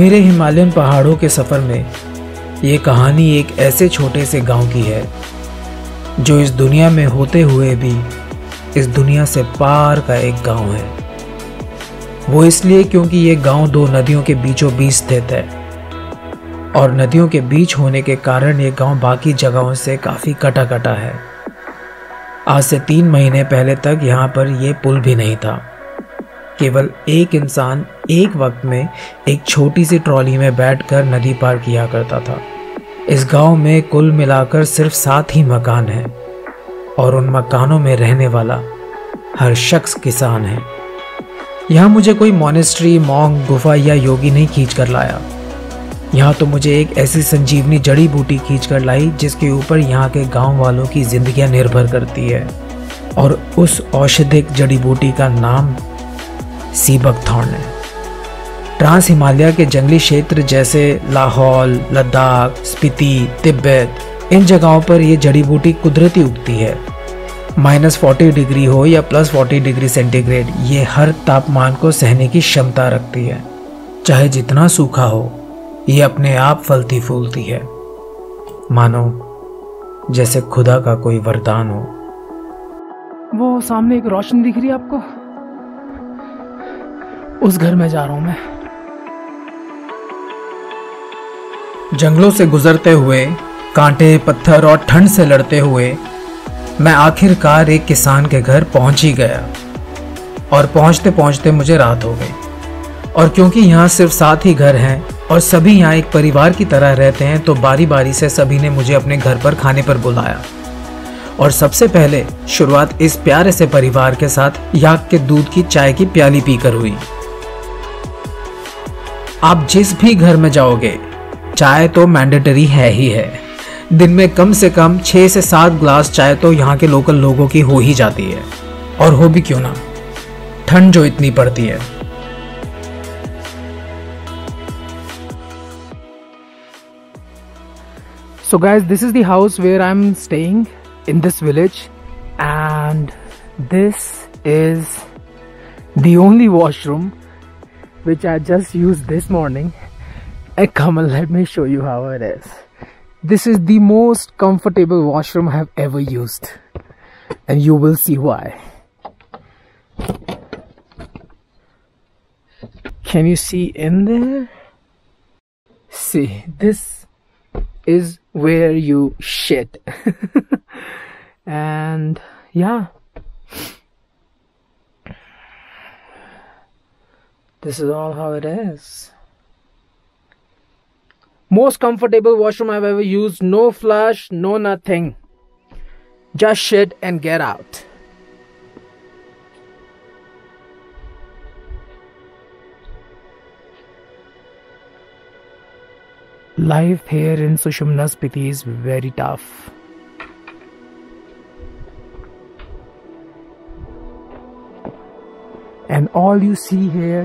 मेरे हिमालयन पहाड़ों के सफ़र में ये कहानी एक ऐसे छोटे से गांव की है जो इस दुनिया में होते हुए भी इस दुनिया से पार का एक गांव है। वो इसलिए क्योंकि ये गांव दो नदियों के बीचों बीच स्थित है और नदियों के बीच होने के कारण ये गांव बाकी जगहों से काफ़ी कटा है। आज से 3 महीने पहले तक यहाँ पर ये पुल भी नहीं था। केवल एक इंसान एक वक्त में एक छोटी सी ट्रॉली में बैठकर नदी पार किया करता था। इस गांव में कुल मिलाकर सिर्फ 7 ही मकान हैं और उन मकानों में रहने वाला हर शख्स किसान है। यहाँ मुझे कोई मॉनेस्ट्री, मॉन्क, गुफा या योगी नहीं खींच कर लाया। यहाँ तो मुझे एक ऐसी संजीवनी जड़ी बूटी खींच कर लाई जिसके ऊपर यहाँ के गाँव वालों की जिंदगियाँ निर्भर करती है, और उस औषधिक जड़ी बूटी का नाम सी बकथॉर्न है। ट्रांस हिमालय के जंगली क्षेत्र जैसे लाहौल, लद्दाख, स्पीति, तिब्बत, इन जगहों पर यह जड़ी बूटी कुदरती उगती है। -40 डिग्री हो या +40 डिग्री सेंटीग्रेड, ये हर तापमान को सहने की क्षमता रखती है। चाहे जितना सूखा हो, ये अपने आप फलती फूलती है, मानो जैसे खुदा का कोई वरदान हो। वो सामने एक रोशनी दिख रही है आपको? उस घर में जा रहा हूं मैं। जंगलों से गुजरते हुए, कांटे, पत्थर और ठंड से लड़ते हुए मैं आखिरकार एक किसान के घर पहुंच ही गया, और पहुंचते पहुंचते मुझे रात हो गई। और क्योंकि यहाँ सिर्फ 7 ही घर हैं और सभी यहाँ एक परिवार की तरह रहते हैं, तो बारी बारी से सभी ने मुझे अपने घर पर खाने पर बुलाया। और सबसे पहले शुरुआत इस प्यारे से परिवार के साथ याक के दूध की चाय की प्याली पीकर हुई। आप जिस भी घर में जाओगे, चाय तो मैंडेटरी है ही है। दिन में कम से कम 6 से 7 ग्लास चाय तो यहाँ के लोकल लोगों की हो ही जाती है, और हो भी क्यों ना, ठंड जो इतनी पड़ती है। So guys, this is the house where I am staying in this village, and this is the only washroom which I just used this morning. And come on, let me show you how it is. This is the most comfortable washroom I have ever used, and you will see why. Can you see in there? See, this is where you shit. And yeah, this is all how it is. Most comfortable washroom I've ever used. No flush, no nothing. Just shit and get out. Life here in Shushuna Spiti is very tough. And all you see here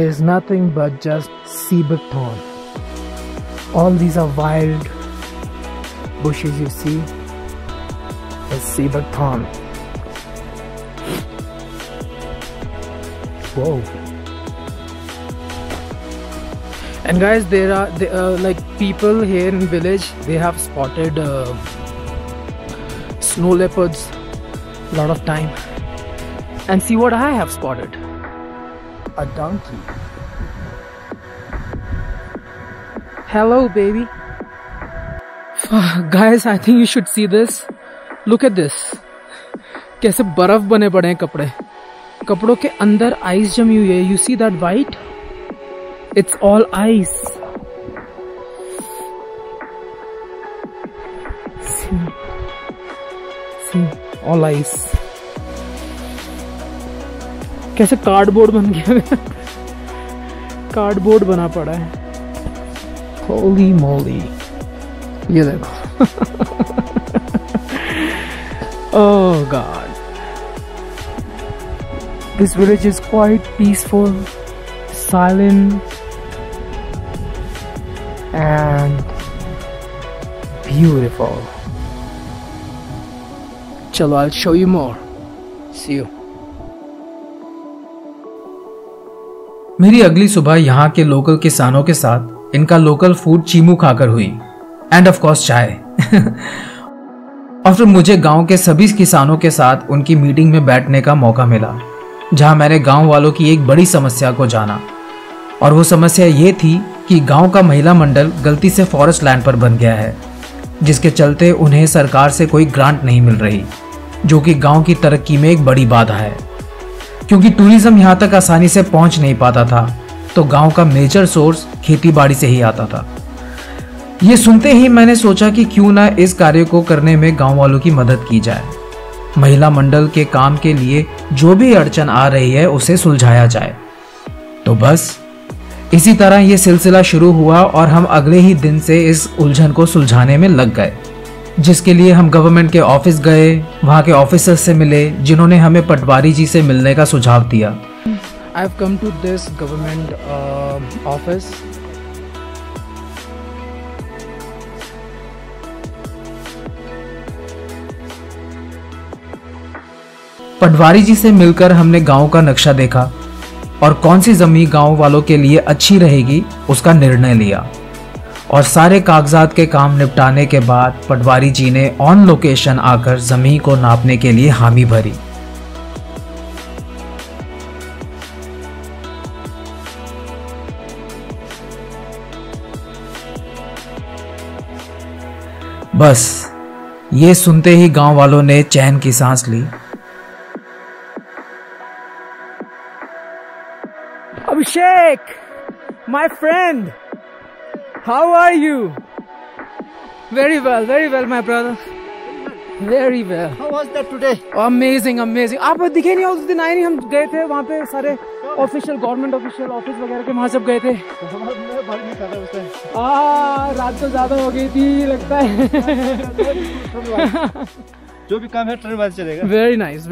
is nothing but just sea buckthorn. All these are wild bushes you see. It's sea buckthorn. Whoa! And guys, there are like people here in village. They have spotted snow leopards a lot of time. And see what I have spotted. A donkey. Hello, baby. Guys, I think you should see this. Look at this. कैसे बर्फ बने पड़े हैं कपड़े। कपड़ों के अंदर ice जमी हुई है। You see that white? It's all ice. See, all ice. कैसे कार्डबोर्ड बन गया। कार्डबोर्ड बना पड़ा है। होली मोली, ये देखो। Oh god, this village is quite peaceful, silent and beautiful. चलो, I will show you more. See you. मेरी अगली सुबह यहाँ के लोकल किसानों के साथ इनका लोकल फूड चीमू खाकर हुई एंड ऑफ कोर्स चाय। और फिर मुझे गांव के सभी किसानों के साथ उनकी मीटिंग में बैठने का मौका मिला, जहां मैंने गांव वालों की एक बड़ी समस्या को जाना। और वो समस्या ये थी कि गांव का महिला मंडल गलती से फॉरेस्ट लैंड पर बन गया है, जिसके चलते उन्हें सरकार से कोई ग्रांट नहीं मिल रही, जो कि गांव की तरक्की में एक बड़ी बाधा है। क्योंकि टूरिज़्म यहाँ तक आसानी से पहुँच नहीं पाता था, तो गाँव का मेजर सोर्स खेतीबाड़ी से ही आता था। ये सुनते ही मैंने सोचा कि क्यों ना इस कार्य को करने में गांव वालों की मदद की जाए, महिला मंडल के काम के लिए जो भी अड़चन आ रही है उसे सुलझाया जाए। तो बस इसी तरह ये सिलसिला शुरू हुआ और हम अगले ही दिन से इस उलझन को सुलझाने में लग गए, जिसके लिए हम गवर्नमेंट के ऑफिस गए, वहाँ के ऑफिसर्स से मिले, जिन्होंने हमें पटवारी जी से मिलने का सुझाव दिया। I have come to this government office. Patwari ji से मिलकर हमने गांव का नक्शा देखा और कौन सी जमीन गांव वालों के लिए अच्छी रहेगी उसका निर्णय लिया। और सारे कागजात के काम निपटाने के बाद पटवारी जी ने ऑन लोकेशन आकर जमीन को नापने के लिए हामी भरी। बस ये सुनते ही गांव वालों ने चैन की सांस ली। Abhishek, my friend, how are you? Very well, my brother. Very well. How was that today? Amazing, amazing. आप दिखे नहीं उस दिन, आए नहीं, हम गए थे वहाँ पे, सारे ऑफिशियल गवर्नमेंट ऑफिशियल ऑफिस वगैरह के वहाँ सब गए थे। रात तो ज्यादा हो गई थी लगता है। जो भी काम है ट्रेन वाले चलेगा। Very nice.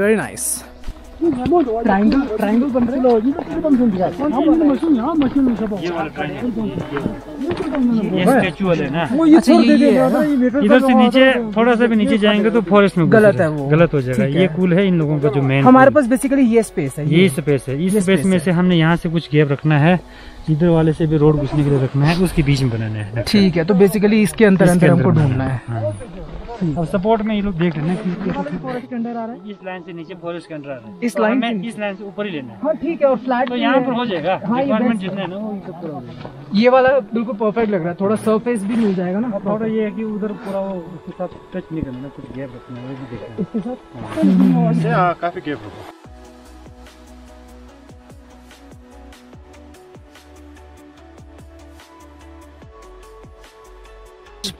ट्रायंगल बन रहे हैं। ये छोड़ देते हैं, इधर से नीचे थोड़ा सा भी नीचे जाएंगे तो फॉरेस्ट में गलत है, वो गलत हो जाएगा। ये कूल है इन लोगों का, जो मेन हमारे पास बेसिकली ये स्पेस है, ये स्पेस है। इस स्पेस में से हमने यहाँ से कुछ गैप रखना है, इधर वाले से भी रोड घुसने के लिए रखना है, उसके बीच में बनाना है। ठीक है, तो बेसिकली इसके अंदर हमको ढूंढना है। अब सपोर्ट में ये लोग देख रहे हैं, फॉरेस्ट के अंदर आ रहा है, इस लाइन से नीचे फॉरेस्ट के अंदर आ रहा है, इस लाइन से ऊपर ही लेना है। हाँ ठीक है, और फ्लैट तो यहाँ पर हो जाएगा। डिपार्टमेंट जितना है ना वो सब पूरा हो जाएगा। ये वाला बिल्कुल परफेक्ट लग रहा है, थोड़ा सरफेस भी मिल जाएगा ना। थोड़ा ये है कि उधर पूरा वो उसके साथ टच नहीं करना, कुछ गैप रखना, वो भी देखना इसके साथ। हाँ काफी गैप होगा।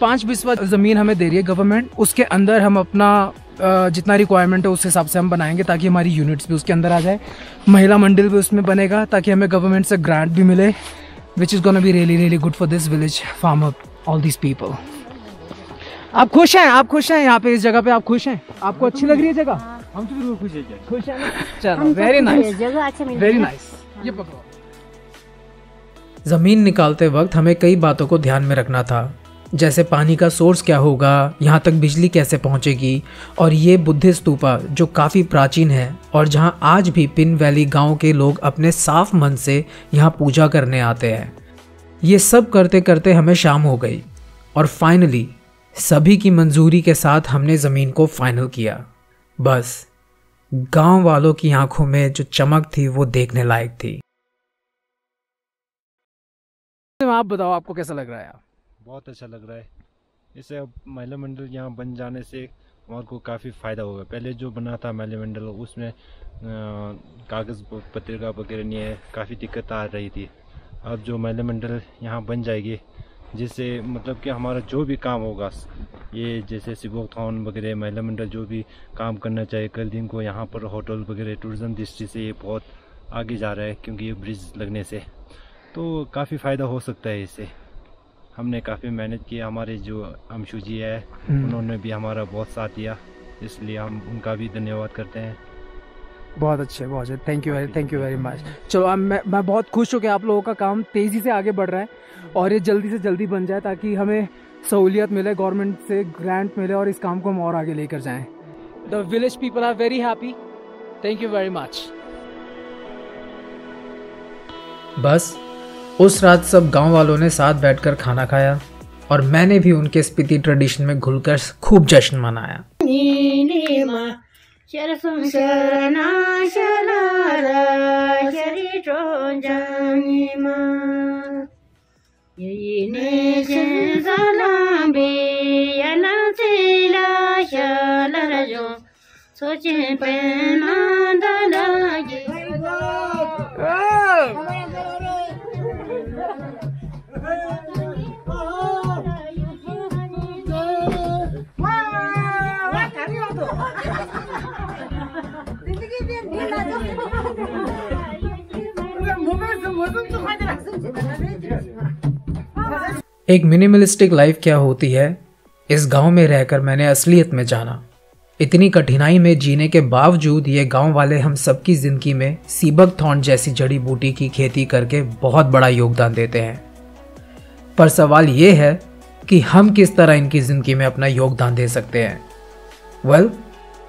पाँच बीसवा जमीन हमें दे रही है गवर्नमेंट, उसके अंदर हम अपना जितना रिक्वायरमेंट है उस हिसाब से हम बनाएंगे, ताकि हमारी यूनिट्स भी उसके अंदर आ जाए, महिला मंडल भी उसमें बनेगा, ताकि हमें गवर्नमेंट से ग्रांट भी मिले, which is gonna be really really good for this village farmer all this people. आप खुश हैं, आप खुश हैं यहाँ पे, इस जगह पे आप खुश हैं, आपको अच्छी लग रही है जगह? हम तो खुश हैं। चलो वेरी नाइस, वेरी नाइस। ये पकड़ो। जमीन निकालते वक्त हमें कई बातों को ध्यान में रखना था, जैसे पानी का सोर्स क्या होगा, यहाँ तक बिजली कैसे पहुँचेगी, और ये बुद्ध स्तूपा जो काफ़ी प्राचीन है और जहाँ आज भी पिन वैली गांव के लोग अपने साफ मन से यहाँ पूजा करने आते हैं। ये सब करते करते हमें शाम हो गई और फाइनली सभी की मंजूरी के साथ हमने ज़मीन को फाइनल किया। बस गांव वालों की आंखों में जो चमक थी वो देखने लायक थी। आप बताओ, आपको कैसा लग रहा है? बहुत अच्छा लग रहा है। इससे अब महिला मंडल यहाँ बन जाने से और को काफ़ी फ़ायदा होगा। पहले जो बना था महिला मंडल उसमें कागज़ पत्रिका वगैरह नहीं है, काफ़ी दिक्कत आ रही थी। अब जो महिला मंडल यहाँ बन जाएगी, जिससे मतलब कि हमारा जो भी काम होगा, ये जैसे सी बकथॉर्न वगैरह महिला मंडल जो भी काम करना चाहिए, कल दिन को यहाँ पर होटल वगैरह टूरिज़म दृष्टि से ये बहुत आगे जा रहा है, क्योंकि ये ब्रिज लगने से तो काफ़ी फ़ायदा हो सकता है। इससे हमने काफ़ी मेहनत की, हमारे जो अंशु जी है उन्होंने भी हमारा बहुत साथ दिया, इसलिए हम उनका भी धन्यवाद करते हैं। बहुत अच्छे, थैंक यू वेरी मच। चलो अब मैं बहुत खुश हूँ कि आप लोगों का काम तेज़ी से आगे बढ़ रहा है और ये जल्दी से जल्दी बन जाए, ताकि हमें सहूलियत मिले, गवर्नमेंट से ग्रांट मिले और इस काम को हम और आगे लेकर जाएँ। The village people are very happy, thank you very much. बस उस रात सब गांव वालों ने साथ बैठकर खाना खाया और मैंने भी उनके स्पीति ट्रेडिशन में घुलकर खूब जश्न मनाया। एक मिनिमलिस्टिक लाइफ क्या होती है इस गांव में रहकर मैंने असलियत में जाना। इतनी कठिनाई में जीने के बावजूद ये गांव वाले हम सबकी ज़िंदगी में सी बकथॉर्न जैसी जड़ी बूटी की खेती करके बहुत बड़ा योगदान देते हैं। पर सवाल ये है कि हम किस तरह इनकी ज़िंदगी में अपना योगदान दे सकते हैं। Well,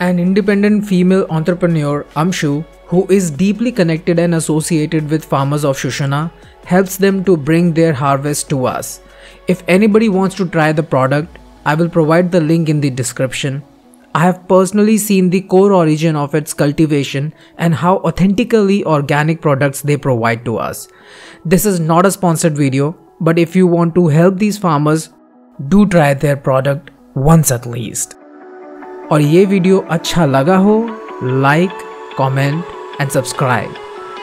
an independent female entrepreneur, Amshu, who is deeply connected and associated with farmers of Shushuna, helps them to bring their harvest to us. If anybody wants to try the product, I will provide the link in the description. I have personally seen the core origin of its cultivation and how authentically organic products they provide to us. This is not a sponsored video, but if you want to help these farmers, do try their product once at least. और ये video अच्छा लगा हो like comment and subscribe.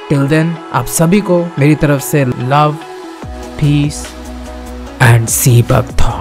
Till then आप सभी को मेरी तरफ से love peace and sea buckthorn.